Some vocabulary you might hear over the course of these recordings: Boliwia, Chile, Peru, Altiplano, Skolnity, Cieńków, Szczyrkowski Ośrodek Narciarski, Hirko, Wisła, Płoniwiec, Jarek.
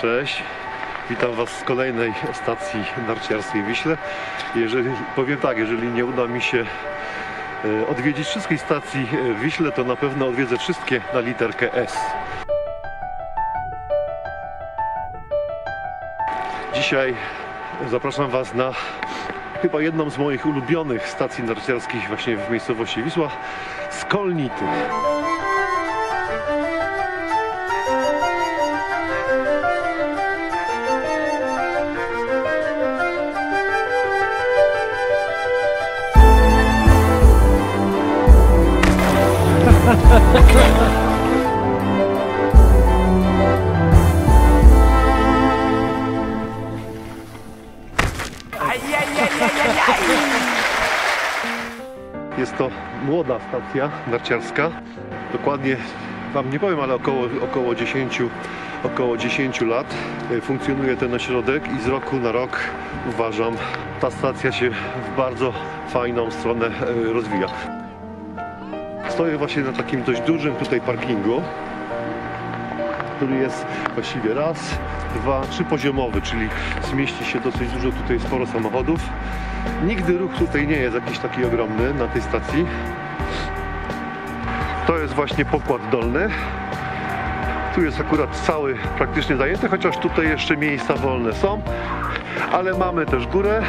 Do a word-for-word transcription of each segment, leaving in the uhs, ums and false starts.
Cześć, witam Was z kolejnej stacji narciarskiej w Wiśle. Jeżeli, powiem tak, jeżeli nie uda mi się odwiedzić wszystkich stacji w Wiśle, to na pewno odwiedzę wszystkie na literkę S. Dzisiaj zapraszam Was na chyba jedną z moich ulubionych stacji narciarskich właśnie w miejscowości Wisła, Skolnity. Jest to młoda stacja narciarska. Dokładnie Wam nie powiem, ale około, około, dziesięć, około dziesięć lat funkcjonuje ten ośrodek i z roku na rok, uważam, ta stacja się w bardzo fajną stronę rozwija. Stoję właśnie na takim dość dużym tutaj parkingu, który jest właściwie raz, dwa, trzy poziomowy, czyli zmieści się dosyć dużo tutaj, sporo samochodów. Nigdy ruch tutaj nie jest jakiś taki ogromny na tej stacji. To jest właśnie pokład dolny. Tu jest akurat cały praktycznie zajęty, chociaż tutaj jeszcze miejsca wolne są, ale mamy też górę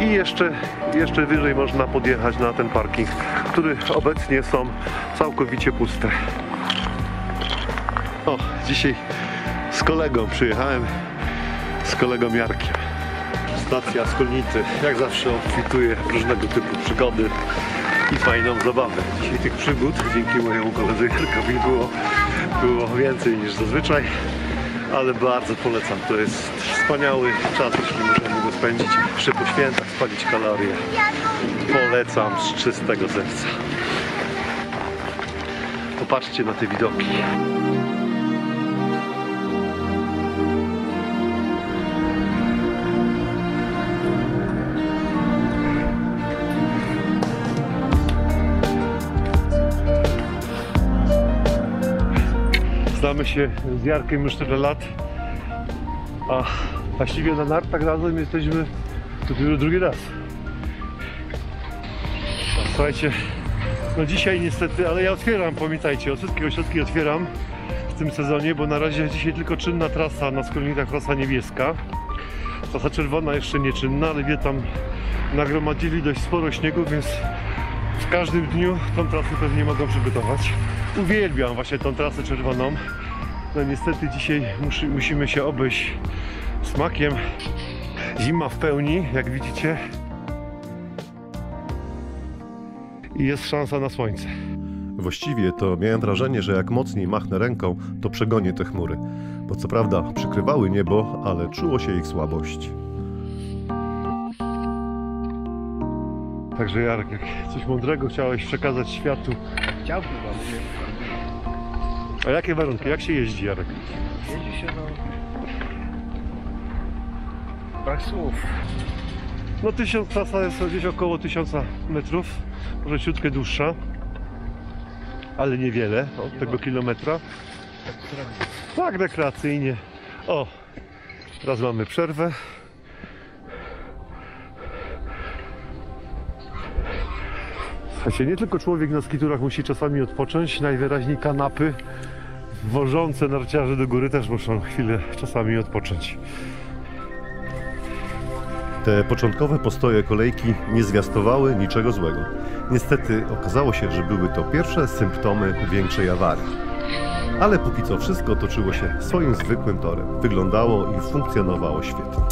i jeszcze, jeszcze wyżej można podjechać na ten parking, który obecnie są całkowicie puste. O, dzisiaj z kolegą przyjechałem, z kolegą Jarkiem. Stacja Skolnity, jak zawsze, obfituje różnego typu przygody i fajną zabawę. Dzisiaj tych przygód, dzięki mojemu koledze Hirkowi, było, było więcej niż zazwyczaj, ale bardzo polecam. To jest wspaniały czas, jeśli możemy go spędzić jeszcze po świętach, spalić kalorie. Polecam z czystego serca. Popatrzcie na te widoki. Znamy się z Jarkiem już tyle lat, a właściwie na nartach razem jesteśmy dopiero drugi raz. Słuchajcie, no dzisiaj niestety, ale ja otwieram, pamiętajcie, wszystkie ośrodki otwieram w tym sezonie, bo na razie dzisiaj tylko czynna trasa na Skolnitach, trasa niebieska. Trasa czerwona jeszcze nieczynna, ale wie tam nagromadzili dość sporo śniegu, więc w każdym dniu tą trasę pewnie mogą przygotować. Uwielbiam właśnie tą trasę czerwoną. No niestety dzisiaj musi, musimy się obejść smakiem. Zima w pełni, jak widzicie. I jest szansa na słońce. Właściwie to miałem wrażenie, że jak mocniej machnę ręką, to przegonię te chmury. Bo co prawda przykrywały niebo, ale czuło się ich słabość. Także Jarek, jak coś mądrego chciałeś przekazać światu. Chciałbym wam. A jakie warunki? Jak się jeździ, Jarek? Jeździ się no... Brak słów. No tysiąc, trasa jest gdzieś około tysiąca metrów. Może ciutkę dłuższa. Ale niewiele od tego kilometra. Tak rekreacyjnie. O! Teraz mamy przerwę. Słuchajcie, nie tylko człowiek na skiturach musi czasami odpocząć, najwyraźniej kanapy wożące narciarzy do góry też muszą chwilę czasami odpocząć. Te początkowe postoje kolejki nie zwiastowały niczego złego. Niestety okazało się, że były to pierwsze symptomy większej awarii. Ale póki co wszystko toczyło się swoim zwykłym torem. Wyglądało i funkcjonowało świetnie.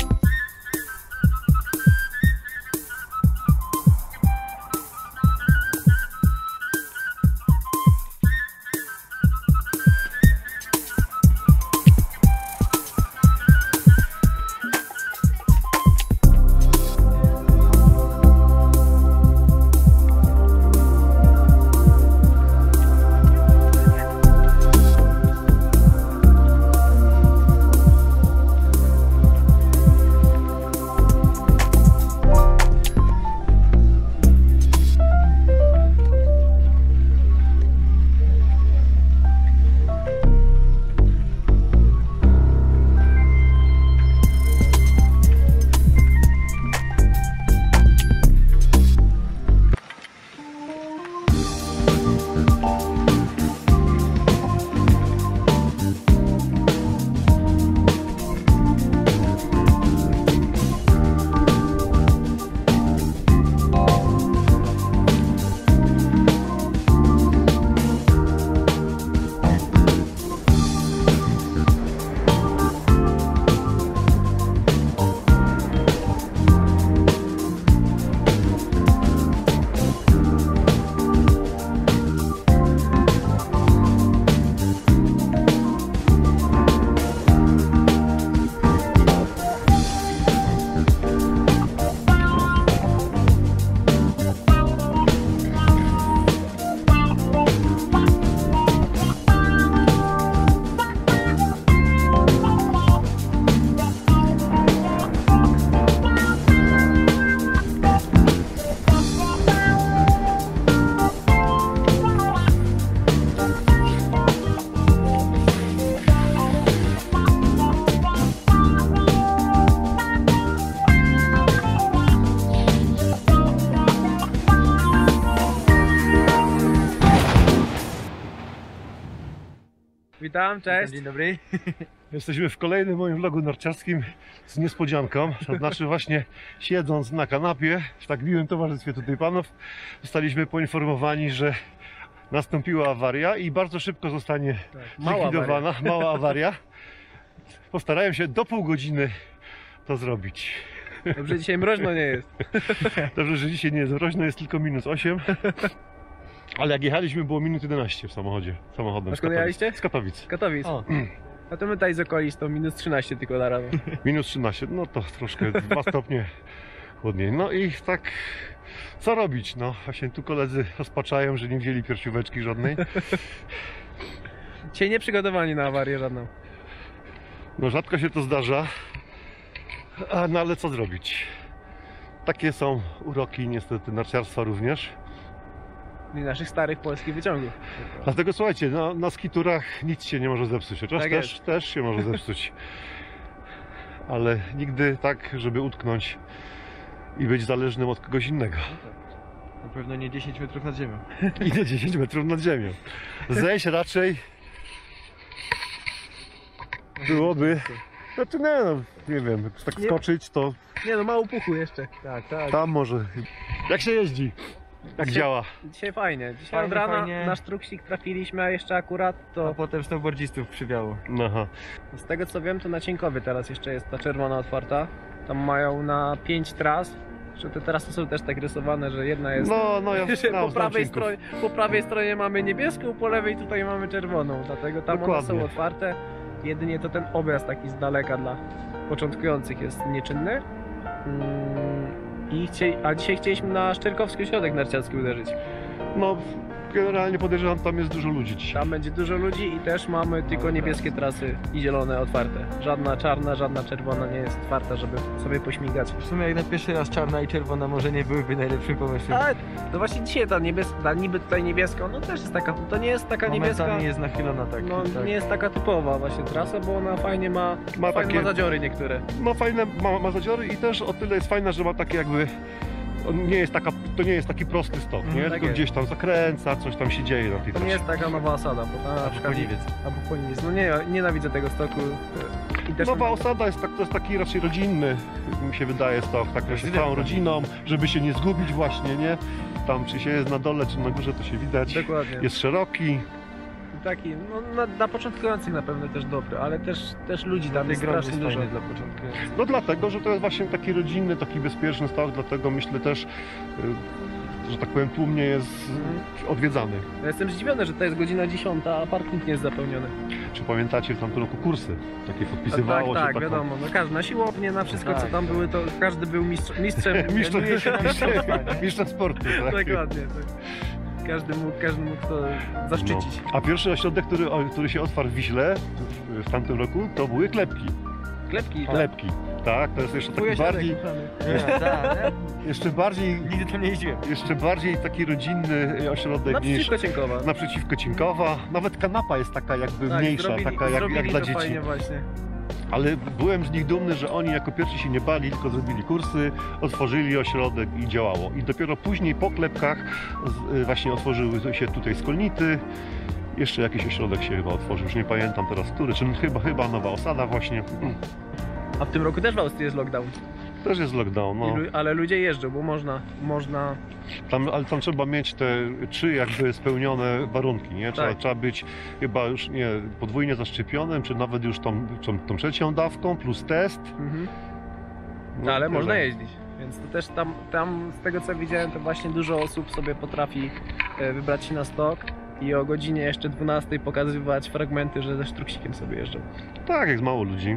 Witam, cześć. Dzień dobry. Jesteśmy w kolejnym moim vlogu narciarskim z niespodzianką. To znaczy właśnie siedząc na kanapie w tak miłym towarzystwie tutaj panów, zostaliśmy poinformowani, że nastąpiła awaria i bardzo szybko zostanie zlikwidowana, mała awaria. Postarałem się do pół godziny to zrobić. Dobrze, dzisiaj mroźno nie jest. Dobrze, że dzisiaj nie jest mroźno, jest tylko minus osiem. Ale jak jechaliśmy, było minus jedenaście w samochodzie, samochodem. A skąd jechaliście? Z Katowic. Z Katowic. O. A to my tutaj z okolic to minus trzynaście tylko na rano. minus trzynaście, no to troszkę dwa stopnie chłodniej. No i tak, co robić? No właśnie tu koledzy rozpaczają, że nie wzięli piersióweczki żadnej. Dzisiaj nie przygotowani na awarię żadną. No rzadko się to zdarza, a, no ale co zrobić? Takie są uroki niestety narciarstwa również. I naszych starych polskich wyciągów. Dlatego słuchajcie, no, na skiturach nic się nie może zepsuć, chociaż tak też, też się może zepsuć. Ale nigdy tak, żeby utknąć i być zależnym od kogoś innego. Na pewno nie dziesięć metrów nad ziemią. I nie dziesięć metrów nad ziemią. Zejść raczej byłoby... Znaczy nie, no, nie wiem, jak tak skoczyć to... Nie no, mało puchu jeszcze. Tak, tak. Tam może. Jak się jeździ? Jak dzisiaj, działa? Dzisiaj fajnie. Dzisiaj fajnie, od rana fajnie. Nasz truksik trafiliśmy, a jeszcze akurat to... A potem snowboardzistów przywiało. Aha. Z tego co wiem, to na Cieńkowie teraz jeszcze jest ta czerwona otwarta. Tam mają na pięć tras. Że te trasy są też tak rysowane, że jedna jest... No, no ja znam, po, prawej stronie, po prawej stronie mamy niebieską, po lewej tutaj mamy czerwoną. Dlatego tam Dokładnie. One są otwarte. Jedynie to ten obraz taki z daleka dla początkujących jest nieczynny. Mm. I chcieli, a dzisiaj chcieliśmy na Szczyrkowski Ośrodek Narciarski uderzyć. No, generalnie podejrzewam, tam jest dużo ludzi dzisiaj. Tam będzie dużo ludzi i też mamy tylko niebieskie trasy i zielone otwarte. Żadna czarna, żadna czerwona nie jest otwarta, żeby sobie pośmigać. W sumie jak na pierwszy raz czarna i czerwona może nie byłyby najlepszym pomysłem. Ale to właśnie dzisiaj ta niebieska, ta niby tutaj niebieska, no też jest taka, to nie jest taka niebieska. Momentami jest nachylona tak. No tak. Nie jest taka typowa właśnie trasa, bo ona fajnie ma, ma, fajne, takie, ma zadziory niektóre. No fajne, ma, ma zadziory i też o tyle jest fajna, że ma takie jakby... On nie jest taka, to nie jest taki prosty stop, nie? No, tak tylko jest. Gdzieś tam zakręca, coś tam się dzieje na tej trasie. To nie jest taka nowa osada, bo tam na przykład... Płoniwiec. Albo Płoniwiec. No nie, nienawidzę tego stoku. I też nowa osada jest, tak, to jest taki raczej rodzinny, mi się wydaje, stok, tak z całą rodziną, żeby się nie zgubić właśnie, nie? Tam czy się jest na dole, czy na górze, to się widać. Dokładnie. Jest szeroki. Taki, no na, na początkujących na pewno też dobry, ale też, też ludzi tam jest strasznie dużo dla początkujących. No dlatego, że to jest właśnie taki rodzinny, taki bezpieczny start, dlatego myślę też, że tak powiem, tłumnie jest odwiedzany. Ja jestem zdziwiony, że to jest godzina dziesiąta, a parking nie jest zapełniony. Czy pamiętacie w tamtym roku kursy takie podpisywało? A tak, tak, tak, wiadomo. No każdy, na siłownię, na wszystko tak, co tam tak. były, to każdy był mistrzem. mistrzem, mistrzem, mistrzem sportu. Tak? Dokładnie. Tak. Każdy mógł, każdy mógł to zaszczycić. No. A pierwszy ośrodek, który, który się otwarł w Wiśle w tamtym roku, to były klepki. Klepki? Klepki, tak. tak to jest jeszcze taki bardziej... Ja, tak, jeszcze bardziej... Nigdy tam nie jeździłem. Jeszcze bardziej taki rodzinny ośrodek naprzeciwko niż... Cienkowa. Naprzeciwko Cienkowa. Nawet kanapa jest taka jakby tak, mniejsza, zrobili, taka jak, jak dla dzieci. Fajnie właśnie. Ale byłem z nich dumny, że oni jako pierwsi się nie bali, tylko zrobili kursy, otworzyli ośrodek i działało. I dopiero później po klepkach właśnie otworzyły się tutaj Skolnity. Jeszcze jakiś ośrodek się chyba otworzył, już nie pamiętam teraz który, czyli chyba, chyba nowa osada właśnie. A w tym roku też w Austrii jest lockdown. Też jest lockdown, no. I, ale ludzie jeżdżą, bo można... można... Tam, ale tam trzeba mieć te trzy jakby spełnione warunki, nie? Trzeba, tak. trzeba być chyba już nie, podwójnie zaszczepionym, czy nawet już tą, tą, tą trzecią dawką, plus test. Mhm. No, ale można tak. jeździć, więc to też tam, tam, z tego co widziałem, to właśnie dużo osób sobie potrafi wybrać się na stok i o godzinie jeszcze dwunastej pokazywać fragmenty, że ze sztruksikiem sobie jeżdżą. Tak, jest mało ludzi.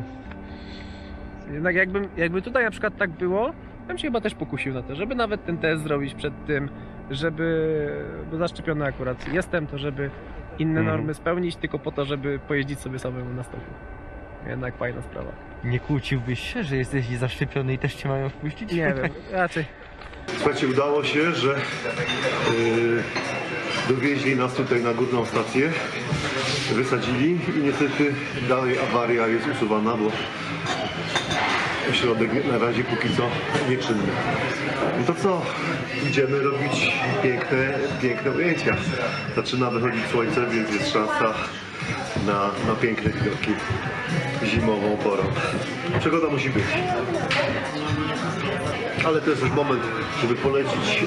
Jednak jakby, jakby tutaj na przykład tak było, bym się chyba też pokusił na to, żeby nawet ten test zrobić przed tym, żeby, bo zaszczepiony akurat jestem, to żeby inne normy mm. spełnić, tylko po to, żeby pojeździć sobie samemu na stoku. Jednak fajna sprawa. Nie kłóciłbyś się, że jesteś zaszczepiony i też cię mają wpuścić? Nie wiem, raczej. Słuchajcie, udało się, że yy, dowieźli nas tutaj na górną stację, wysadzili i niestety dalej awaria jest usuwana, bo ośrodek na razie póki co nieczynny. No to co? Idziemy robić piękne, piękne ujęcia. Zaczyna wychodzić słońce, więc jest szansa na, na piękne widoki zimową porą. Przygoda musi być. Ale to jest już moment, żeby polecić y,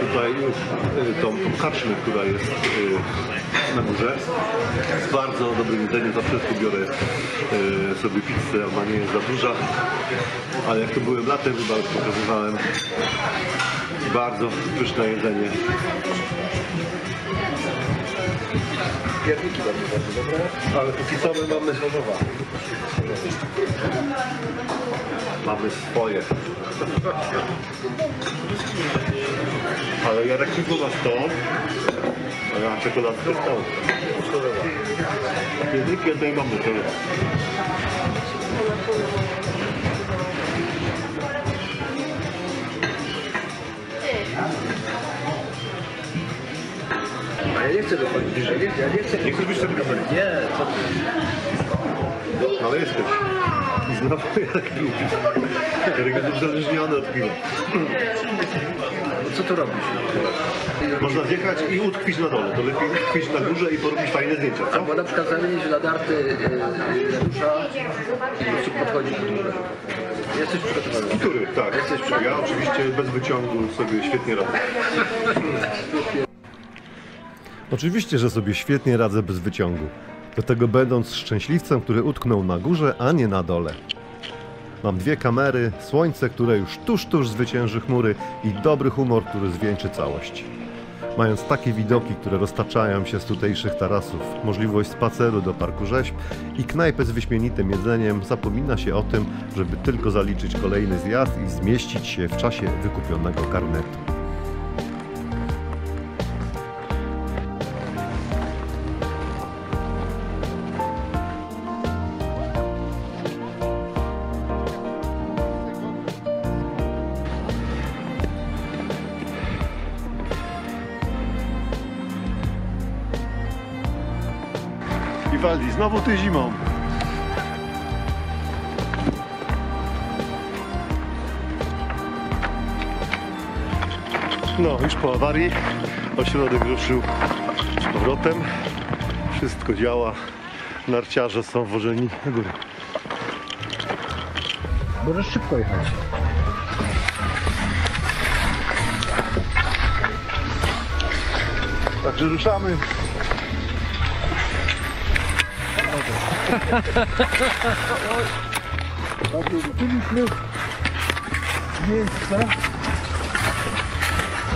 tutaj y, tą, tą karczmę, która jest y, na górze. Z bardzo dobrym jedzeniem, zawsze biorę y, sobie pizzę, ona nie jest za duża. Ale jak to byłem latem, chyba już pokazywałem, bardzo pyszne jedzenie. Pierniki bardzo, bardzo dobre, ale póki co my mamy złożowa. Mamy swoje. Ale Jarek tylko na stół, a ja czekoladkę stał. Pierniki jednej mamy tyle. A ja nie chcę dochodzić bliżej. Ja nie chcę. Nie chcesz być tego dochodzić? Nie, co ty? Ale jesteś. I znowu jak lubisz. Jarek jest uzależniony od piwa. Co tu robisz? Można zjechać i utkwić na dole. To lepiej utkwić na górze i porobić fajne zdjęcia, co? Albo na przykład zamienić ladarty Janusza i po prostu podchodzić pod górę. Jesteś przygotowany? Który? Tak. Jesteś przygotowany. Ja oczywiście bez wyciągu sobie świetnie radzę. Oczywiście, że sobie świetnie radzę bez wyciągu. Do tego będąc szczęśliwcem, który utknął na górze, a nie na dole. Mam dwie kamery, słońce, które już tuż, tuż zwycięży chmury i dobry humor, który zwieńczy całość. Mając takie widoki, które roztaczają się z tutejszych tarasów, możliwość spaceru do parku rzeźb i knajpę z wyśmienitym jedzeniem, zapomina się o tym, żeby tylko zaliczyć kolejny zjazd i zmieścić się w czasie wykupionego karnetu. Znowu ty zimą. No, już po awarii ośrodek ruszył z powrotem. Wszystko działa. Narciarze są wożeni na górę. Możesz szybko jechać. Także ruszamy. Zobaczyliśmy miejsca.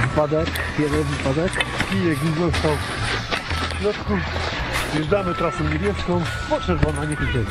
Wypadek, jeden wypadek. Kijek mi został w środku. Jeżdżamy trasą niebieską, po czerwona nie idziemy.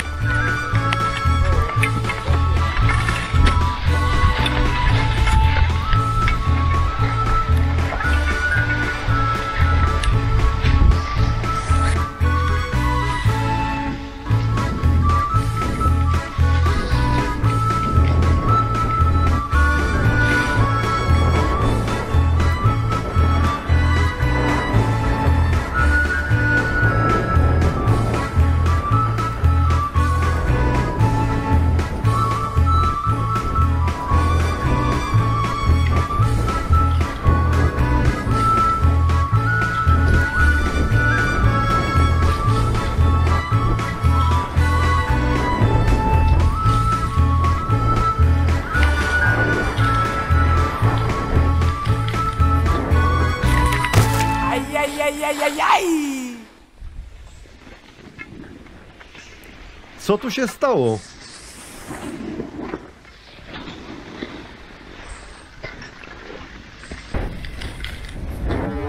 Co tu się stało?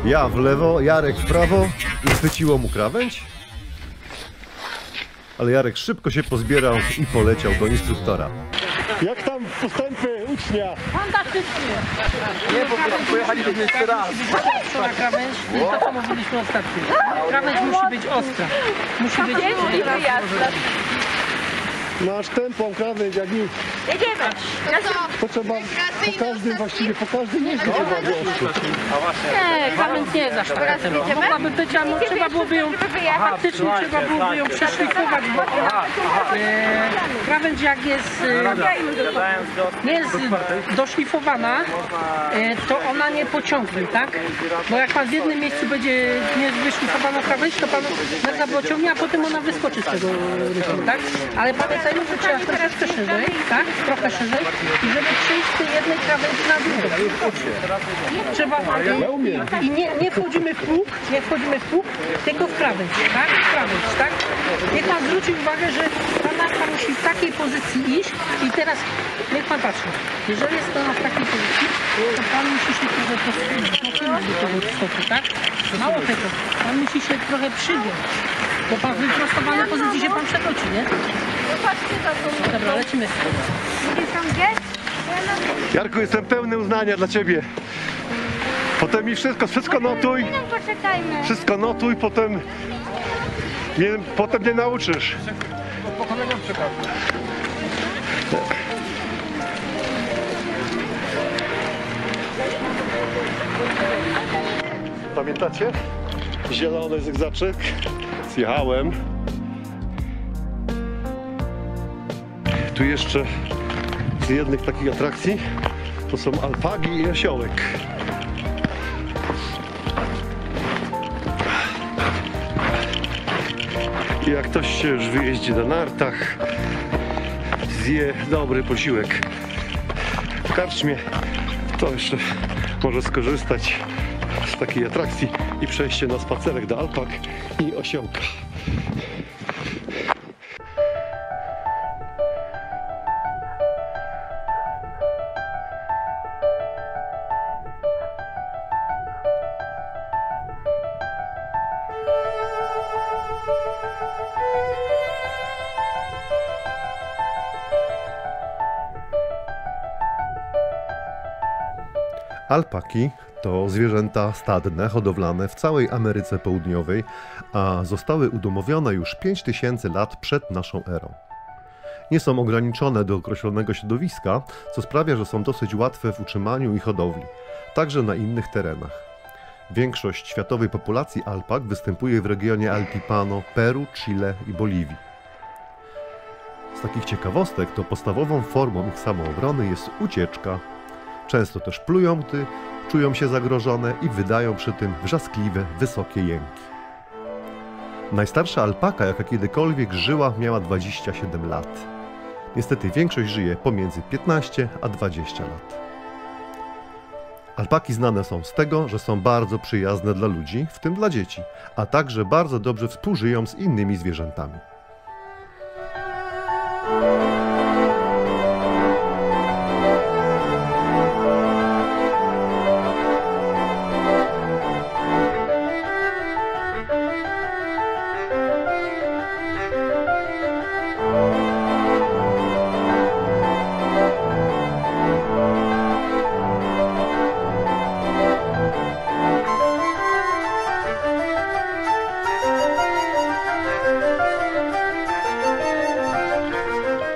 Ja w lewo, Jarek w prawo i chwyciło mu krawędź? Ale Jarek szybko się pozbierał i poleciał do instruktora. Jak tam postępy ucznia? Fantastycznie! Nie, bo pojechaliśmy jeszcze raz. Na krawędź, to co mówiliśmy ostatnio. Krawędź musi być ostra. Musi być ostra. Nasz tempo krawędź jak nic. Jedziemy! No to trzeba po każdym, właściwie po każdym jeździć. Nie, krawędź nie jest aż taka tempo. Mogłaby być, a no, trzeba byłoby ją, faktycznie trzeba byłoby ją przeszlifować, bo e, krawędź jak jest, e, nie jest doszlifowana, e, to ona nie pociągnie, tak? Bo jak pan w jednym miejscu będzie nie wyszlifowana krawędź, to pan mega pociągnie, a potem ona wyskoczy z tego rytmu, tak? Ale pamiętajmy, że trzeba troszeczkę szerzej, tak? Trochę szerzej i żeby przejść z tej jednej krawędzi na drugą. Trzeba i nie, nie wchodzimy w próg, nie wchodzimy w próg, tylko w krawędź, tak? W krawędź, tak? Niech pan zwróci uwagę, że ta narka musi w takiej pozycji iść i teraz niech pan patrzy. Jeżeli jest to w takiej pozycji, to pan musi się trochę posunąć do tego stopu, tak? Mało tego, pan musi się trochę przygiąć. Bo pan w wyprostowanej pozycji się pan przekroczy, nie? Dobra, lecimy. Jarku, jestem pełny uznania dla ciebie. Potem mi wszystko, wszystko notuj. Wszystko notuj, potem mnie, potem mnie nauczysz. Pamiętacie? Zielony zygzaczek. Zjechałem. Tu jeszcze z jednych takich atrakcji to są alpagi i osiołek. I jak ktoś się już wyjeździ na nartach, zje dobry posiłek w karczmie, to jeszcze może skorzystać z takiej atrakcji i przejście na spacerek do alpak i osiołka. Alpaki to zwierzęta stadne, hodowlane w całej Ameryce Południowej, a zostały udomowione już pięć tysięcy lat przed naszą erą. Nie są ograniczone do określonego środowiska, co sprawia, że są dosyć łatwe w utrzymaniu i hodowli, także na innych terenach. Większość światowej populacji alpak występuje w regionie Altiplano, Peru, Chile i Boliwii. Z takich ciekawostek to podstawową formą ich samoobrony jest ucieczka. Często też plują, gdy czują się zagrożone i wydają przy tym wrzaskliwe, wysokie jęki. Najstarsza alpaka, jaka kiedykolwiek żyła, miała dwadzieścia siedem lat. Niestety większość żyje pomiędzy piętnaście a dwadzieścia lat. Alpaki znane są z tego, że są bardzo przyjazne dla ludzi, w tym dla dzieci, a także bardzo dobrze współżyją z innymi zwierzętami.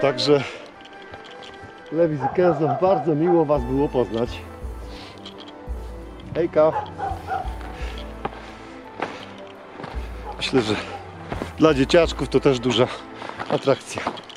Także Lewis i Kenzo, bardzo miło was było poznać. Hejka! Myślę, że dla dzieciaczków to też duża atrakcja.